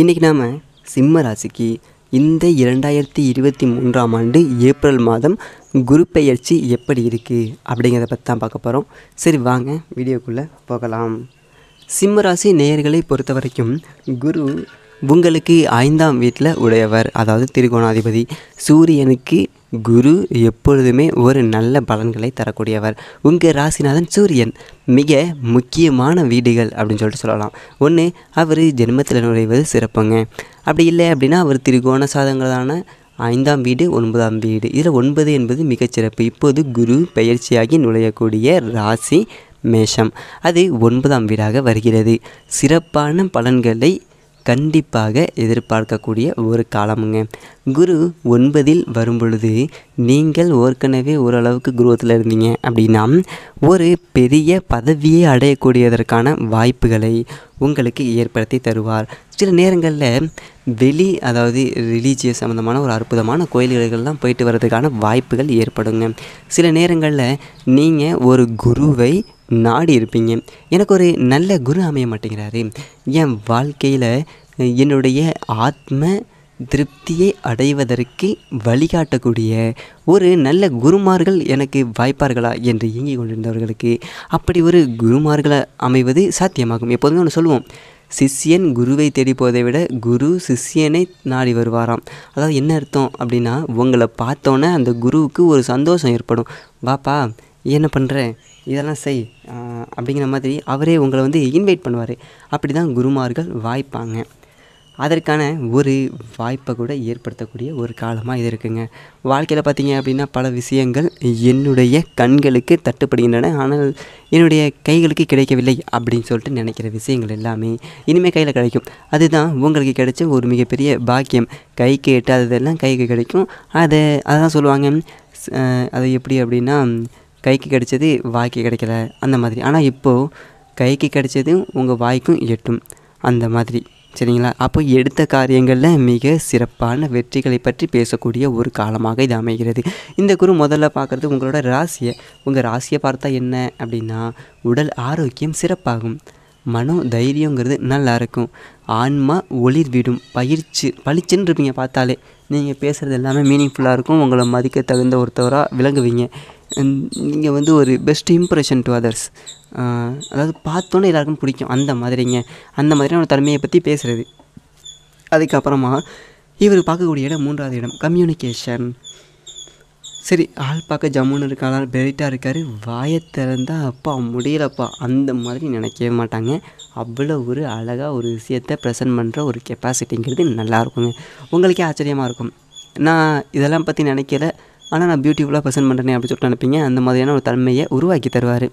இன்னைக்கு நாம் சிம்ம ராசிக்கு இந்த 2023ஆம் ஆண்டு ஏப்ரல் மாதம் குரு பெயர்ச்சி எப்படி இருக்குது அப்படிங்கிறத பற்றி தான் பார்க்க போகிறோம். சரி வாங்க வீடியோக்குள்ளே போகலாம். சிம்ம ராசி நேயர்களை பொறுத்த வரைக்கும் குரு உங்களுக்கு 5ஆம் வீட்டில் உடையவர், அதாவது திரிகோணாதிபதி. சூரியனுக்கு குரு எப்பொழுதுமே ஒரு நல்ல பலன்களை தரக்கூடியவர். உங்கள் ராசிநாதன் சூரியன் மிக முக்கியமான வீடுகள் அப்படின்னு சொல்லிட்டு சொல்லலாம். ஒன்று, அவர் ஜென்மத்தில் நுழைவது சிறப்புங்க. அப்படி இல்லை அப்படின்னா அவர் திரிகோண சாதங்களான 5ஆம் வீடு 9ஆம் வீடு, இதில் 9 என்பது மிகச்சிறப்பு. இப்போது குரு பெயர்ச்சியாகி நுழையக்கூடிய ராசி மேஷம், அது 9ஆம் வீடாக வருகிறது. சிறப்பான பலன்களை கண்டிப்பாக எதிர்பார்க்கக்கூடிய ஒரு காலமுங்க. குரு 9இல் வரும்பொழுது நீங்கள் ஏற்கனவே ஓரளவுக்கு குரோத்தில் இருந்தீங்க அப்படின்னா ஒரு பெரிய பதவியை அடையக்கூடியதற்கான வாய்ப்புகளை உங்களுக்கு ஏற்படுத்தி தருவார். சில நேரங்களில் வெளி, அதாவது ரிலீஜியஸ் சம்மந்தமான ஒரு அற்புதமான கோயில்களெல்லாம் போயிட்டு வர்றதுக்கான வாய்ப்புகள் ஏற்படுங்க. சில நேரங்களில் நீங்கள் ஒரு குருவை நாடி இருப்பீங்க. எனக்கு ஒரு நல்ல குரு அமைய மாட்டேங்கிறாரு, என் வாழ்க்கையில் என்னுடைய ஆத்ம திருப்தியை அடைவதற்கு வழிகாட்டக்கூடிய ஒரு நல்ல குருமார்கள் எனக்கு வாய்ப்பார்களா என்று இயங்கிக் கொண்டிருந்தவர்களுக்கு அப்படி ஒரு குருமார்களை அமைவது சாத்தியமாகும். எப்போதுமே ஒன்று சொல்லுவோம், சிஷ்யன் குருவை தேடி போவதை விட குரு சிஷ்யனை நாடி வருவாராம். அதாவது என்ன அர்த்தம் அப்படின்னா, உங்களை பார்த்தோன்னே அந்த குருவுக்கு ஒரு சந்தோஷம் ஏற்படும். வாப்பா என்ன பண்ணுற, இதெல்லாம் செய் அப்படிங்கிற மாதிரி அவரே உங்களை வந்து இன்வைட் பண்ணுவார். அப்படி தான் குருமார்கள் வாய்ப்பாங்க. அதற்கான ஒரு வாய்ப்பை கூட ஏற்படுத்தக்கூடிய ஒரு காலமாக இது இருக்குங்க. வாழ்க்கையில் பார்த்திங்க அப்படின்னா பல விஷயங்கள் என்னுடைய கண்களுக்கு தட்டுப்படுகின்றன, ஆனால் என்னுடைய கைகளுக்கு கிடைக்கவில்லை அப்படின்னு சொல்லிட்டு நினைக்கிற விஷயங்கள் எல்லாமே இனிமேல் கையில் கிடைக்கும். அதுதான் உங்களுக்கு கிடைச்ச ஒரு மிகப்பெரிய பாக்கியம். கைக்கு எட்டாததெல்லாம் கைக்கு கிடைக்கும். அதான் சொல்லுவாங்க, அது எப்படி அப்படின்னா, கைக்கு கிடைச்சது வாய்க்கு கிடைக்கல அந்த மாதிரி. ஆனால் இப்போது கைக்கு கிடைச்சதும் உங்கள் வாய்க்கும் எட்டும் அந்த மாதிரி, சரிங்களா? அப்போ எடுத்த காரியங்களில் மிக சிறப்பான வெற்றிகளை பற்றி பேசக்கூடிய ஒரு காலமாக இது அமைகிறது. இந்த குரு முதல்ல பார்க்குறது உங்களோட ராசியை. உங்கள் ராசியை பார்த்தா என்ன அப்படின்னா, உடல் ஆரோக்கியம் சிறப்பாகும், மனோ தைரியங்கிறது நல்லா இருக்கும், ஆன்மா ஒளிர் விடும், பயிற்சி பளிச்சுன்னு இருப்பீங்க. பார்த்தாலே நீங்கள் பேசுகிறது எல்லாமே மீனிங்ஃபுல்லாக இருக்கும். உங்களை மதிக்க தகுந்த ஒருத்தவராக விளங்குவீங்க. நீங்கள் வந்து ஒரு பெஸ்ட் இம்ப்ரெஷன் டு அதர்ஸ், அதாவது பார்த்தோன்னே எல்லாருக்கும் பிடிக்கும் அந்த மாதிரிங்க. அந்த மாதிரியான தன்மையை பற்றி பேசுகிறது. அதுக்கப்புறமா இவர் பார்க்கக்கூடிய இடம் 3வது இடம், கம்யூனிகேஷன். சரி, ஆள் பார்க்க ஜம்முன்னு இருக்காளா, பெரிட்டாக இருக்கார், வாயை திறந்தா அப்பா முடியலப்பா அந்த மாதிரி நினைக்கவே மாட்டாங்க. அவ்வளோ ஒரு அழகாக ஒரு விஷயத்தை ப்ரெசென்ட் பண்ணுற ஒரு கெப்பாசிட்டிங்கிறது நல்லாயிருக்குங்க. உங்களுக்கே ஆச்சரியமாக இருக்கும், நான் இதெல்லாம் பற்றி நினைக்கல ஆனால் நான் பியூட்டிஃபுல்லாக ப்ரெசென்ட் பண்ணுறேனே அப்படின்னு சொல்லிட்டு நினைப்பீங்க. அந்த மாதிரியான ஒரு தன்மையை உருவாக்கி தருவார்.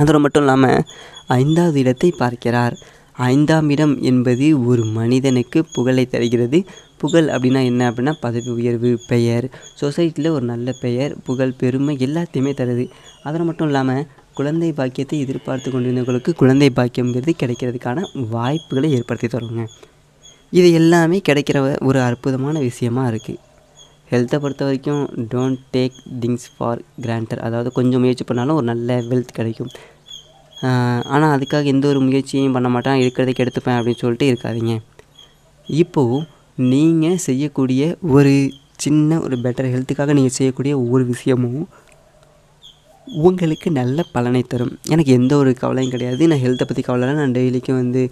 அதோடு மட்டும் இல்லாமல் 5வது இடத்தை பார்க்கிறார். 5ஆம் இடம் என்பது ஒரு மனிதனுக்கு புகழை தருகிறது. புகழ் அப்படின்னா என்ன அப்படின்னா, பதவி உயர்வு, பெயர், சொசைட்டியில் ஒரு நல்ல பெயர், புகழ், பெருமை எல்லாத்தையுமே தருது. அதோடு மட்டும் இல்லாமல் குழந்தை பாக்கியத்தை எதிர்பார்த்து கொண்டிருந்தவங்களுக்கு குழந்தை பாக்கியங்கிறது கிடைக்கிறதுக்கான வாய்ப்புகளை ஏற்படுத்தி தருவாங்க. இது எல்லாமே கிடைக்கிற ஒரு அற்புதமான விஷயமாக இருக்குது. ஹெல்த்தை பொறுத்த வரைக்கும் don't take things for granted, அதாவது கொஞ்சம் முயற்சி பண்ணாலும் ஒரு நல்ல வெல்த் கிடைக்கும். ஆனால் அதுக்காக எந்த ஒரு முயற்சியும் பண்ண மாட்டேன், இருக்கிறதுக்கு எடுத்துப்பேன் அப்படின்னு சொல்லிட்டு இருக்காதிங்க. இப்போது நீங்கள் செய்யக்கூடிய ஒரு சின்ன ஒரு பெட்டர் ஹெல்த்துக்காக நீங்கள் செய்யக்கூடிய ஒவ்வொரு விஷயமும் உங்களுக்கு நல்ல பலனை தரும். எனக்கு எந்த ஒரு கவலையும் கிடையாது, நான் ஹெல்த்தை பற்றி கவலை இல்லை, நான் டெய்லிக்கும் வந்து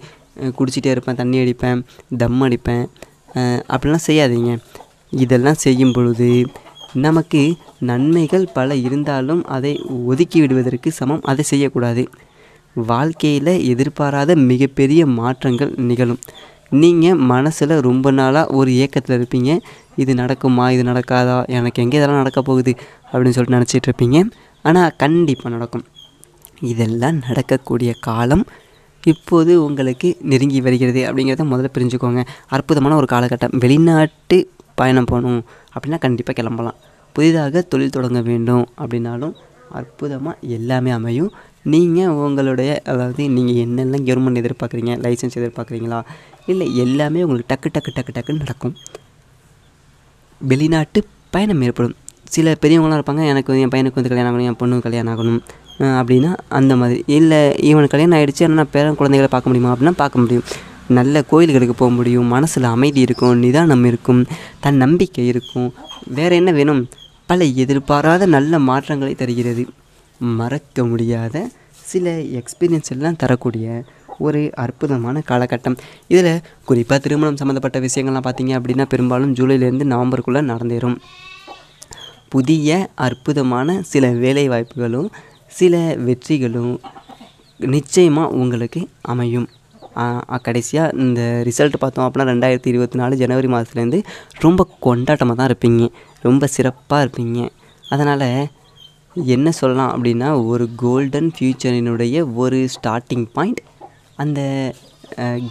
குடிச்சிட்டே இருப்பேன், தண்ணி அடிப்பேன், தம் அடிப்பேன் அப்படிலாம் செய்யாதீங்க. இதெல்லாம் செய்யும் பொழுது நமக்கு நன்மைகள் பல இருந்தாலும் அதை ஒதுக்கி விடுவதற்கு சமம். அதை செய்யக்கூடாது. வாழ்க்கையில் எதிர்பாராத மிகப்பெரிய மாற்றங்கள் நிகழும். நீங்கள் மனசில் ரொம்ப நாளாக ஒரு ஏக்கத்தில் இருப்பீங்க, இது நடக்குமா இது நடக்காதா, எனக்கு எங்கே இதெல்லாம் நடக்க போகுது அப்படின்னு சொல்லிட்டு நினச்சிட்ருப்பீங்க. ஆனால் கண்டிப்பாக நடக்கும். இதெல்லாம் நடக்கக்கூடிய காலம் இப்போது உங்களுக்கு நெருங்கி வருகிறது அப்படிங்கிறத முதல்ல புரிஞ்சுக்கோங்க. அற்புதமான ஒரு காலகட்டம். வெளிநாட்டு பயணம் போகணும் அப்படின்னா கண்டிப்பாக கிளம்பலாம். புதிதாக தொழில் தொடங்க வேண்டும் அப்படின்னாலும் அற்புதமாக எல்லாமே அமையும். நீங்கள் உங்களுடைய, அதாவது நீங்கள் என்னெல்லாம் கவர்மெண்ட் எதிர்பார்க்குறீங்க, லைசன்ஸ் எதிர்பார்க்குறீங்களா, இல்லை எல்லாமே உங்களுக்கு டக்கு டக்கு டக்கு டக்குன்னு நடக்கும். வெளிநாட்டு பயணம் ஏற்படும். சில பெரியவங்களாம் இருப்பாங்க, எனக்கு என் பையனுக்கு வந்து கல்யாணம் ஆகணும், என் பொண்ணுக்கு கல்யாணம் ஆகணும் அப்படின்னா அந்த மாதிரி, இல்லை இவனுக்கு கல்யாணம் ஆகிடுச்சு ஆனால் நான் பேரன் குழந்தைகளை பார்க்க முடியுமா அப்படின்னா பார்க்க முடியும். நல்ல கோயில்களுக்கு போக முடியும், மனசில் அமைதி இருக்கும், நிதானம் இருக்கும், தன் நம்பிக்கை இருக்கும். வேறு என்ன வேணும்? பல எதிர்பாராத நல்ல மாற்றங்களை தருகிறது. மறக்க முடியாத சில எக்ஸ்பீரியன்ஸ் எல்லாம் தரக்கூடிய ஒரு அற்புதமான காலகட்டம். இதில் குறிப்பாக திருமணம் சம்மந்தப்பட்ட விஷயங்கள்லாம் பார்த்திங்க அப்படின்னா பெரும்பாலும் ஜூலைலேருந்து நவம்பருக்குள்ளே நடந்தேறும். புதிய அற்புதமான சில வேலை வாய்ப்புகளும் சில வெற்றிகளும் நிச்சயமாக உங்களுக்கு அமையும். கடைசியாக இந்த ரிசல்ட் பார்த்தோம் அப்படின்னா 2024 ஜனவரி மாதத்துலேருந்து ரொம்ப கொண்டாட்டமாக தான் இருப்பீங்க, ரொம்ப சிறப்பாக இருப்பீங்க. அதனால் என்ன சொல்லலாம் அப்படின்னா ஒரு கோல்டன் ஃப்யூச்சரினுடைய ஒரு ஸ்டார்டிங் பாயிண்ட். அந்த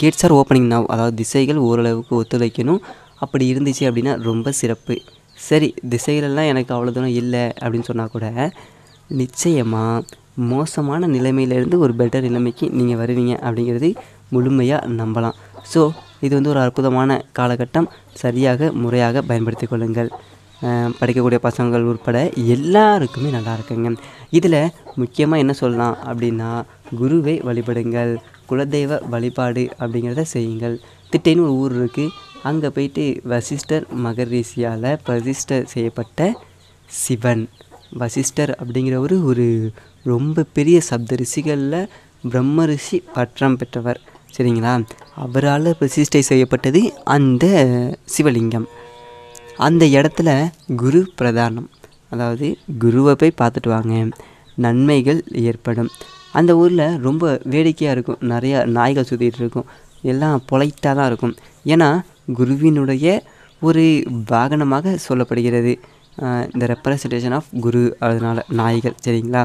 கேட்ஸ் ஆர் ஓப்பனிங் நவ், அதாவது திசைகள் ஓரளவுக்கு ஒத்துழைக்கணும். அப்படி இருந்துச்சு அப்படின்னா ரொம்ப சிறப்பு. சரி, திசைகளெல்லாம் எனக்கு அவ்வளோ தூரம் இல்லை அப்படின்னு சொன்னால் கூட நிச்சயமாக மோசமான நிலைமையிலேருந்து ஒரு பெட்டர் நிலைமைக்கு நீங்கள் வருவீங்க அப்படிங்கிறது முழுமையாக நம்பலாம். ஸோ இது ஒரு அற்புதமான காலகட்டம். சரியாக முறையாக பயன்படுத்தி கொள்ளுங்கள். படிக்கக்கூடிய பசங்கள் உட்பட எல்லாருக்குமே நல்லா இருக்குங்க. இதில் முக்கியமாக என்ன சொல்லலாம் அப்படின்னா குருவை வழிபடுங்கள், குலதெய்வ வழிபாடு அப்படிங்கிறத செய்யுங்கள். திட்டேன்னு ஒரு ஊர் இருக்குது, அங்கே போயிட்டு வசிஷ்டர் மகரிஷியால் பிரதிஷ்டர் செய்யப்பட்ட சிவன், வசிஷ்டர் அப்படிங்கிறவர் ஒரு ரொம்ப பெரிய சப்த ரிஷிகளில் பிரம்ம ரிஷி பட்டம் பெற்றவர். சரிங்களா? அவரால் பிரதிஷ்டை செய்யப்பட்டது அந்த சிவலிங்கம். அந்த இடத்துல குரு பிரதானம், அதாவது குருவை போய் பார்த்துட்டு வாங்க, நன்மைகள் ஏற்படும். அந்த ஊரில் ரொம்ப வேடிக்கையாக இருக்கும், நிறையா நாய்கள் சுற்றிகிட்டு இருக்கும், எல்லாம் பொலைட்டாக தான் இருக்கும். ஏன்னா குருவினுடைய ஒரு வாகனமாக சொல்லப்படுகிறது இந்த ரெப்ரசன்டேஷன் ஆஃப் குரு, அதனால் நாய்கள். சரிங்களா?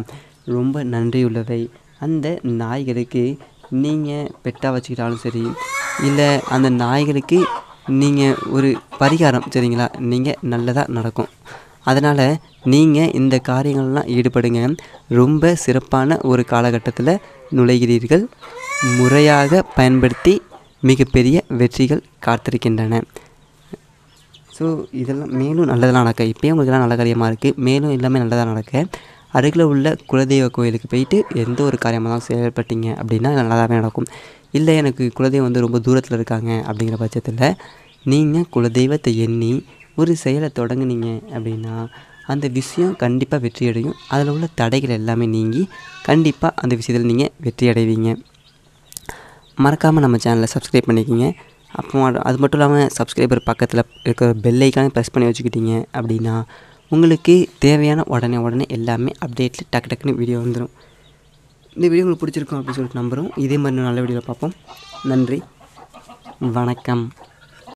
ரொம்ப நன்றியுள்ளவை. அந்த நாய்களுக்கு நீங்கள் பெட்டாக வச்சுக்கிட்டாலும் சரி, இல்லை அந்த நாய்களுக்கு நீங்கள் ஒரு பரிகாரம், சரிங்களா, நீங்கள் நல்லதாக நடக்கும். அதனால் நீங்கள் இந்த காரியங்கள்லாம் ஈடுபடுங்க. ரொம்ப சிறப்பான ஒரு காலகட்டத்தில் நுழைகிறீர்கள். முறையாக பயன்படுத்தி மிகப்பெரிய வெற்றிகள் காத்திருக்கின்றன. ஸோ இதெல்லாம் மேலும் நல்லதெல்லாம் நடக்க, இப்போயும் உங்களுக்கெல்லாம் நல்ல காரியமாக இருக்குது, மேலும் எல்லாமே நல்லதாக நடக்க அருகில் உள்ள குலதெய்வ கோயிலுக்கு போயிட்டு எந்த ஒரு காரியமாக தான் செயல்பட்டீங்க அப்படின்னா நல்லதாகவே நடக்கும். இல்லை எனக்கு குலதெய்வம் ரொம்ப தூரத்தில் இருக்காங்க அப்படிங்கிற பட்சத்தில் நீங்கள் குலதெய்வத்தை எண்ணி ஒரு செயலை தொடங்குனீங்க அப்படின்னா அந்த விஷயம் கண்டிப்பாக வெற்றியடையும். அதில் உள்ள தடைகள் எல்லாமே நீங்கி கண்டிப்பாக அந்த விஷயத்தில் நீங்கள் வெற்றி அடைவீங்க. மறக்காமல் நம்ம சேனலை சப்ஸ்கிரைப் பண்ணிக்கிங்க. அப்போ அது மட்டும் இல்லாமல் சப்ஸ்கிரைபர் பக்கத்தில் இருக்கிற பெல்லைக்கான ப்ரெஸ் பண்ணி வச்சுக்கிட்டீங்க அப்படின்னா உங்களுக்கு தேவையான உடனே எல்லாமே அப்டேட்டில் டக்கு டக்குன்னு வீடியோ வந்துடும். இந்த வீடியோ உங்களுக்கு பிடிச்சிருக்கும் அப்படின்னு சொல்லிட்டு நம்புகிறோம். இதே மாதிரி நல்ல வீடியோவில் பார்ப்போம். நன்றி, வணக்கம்.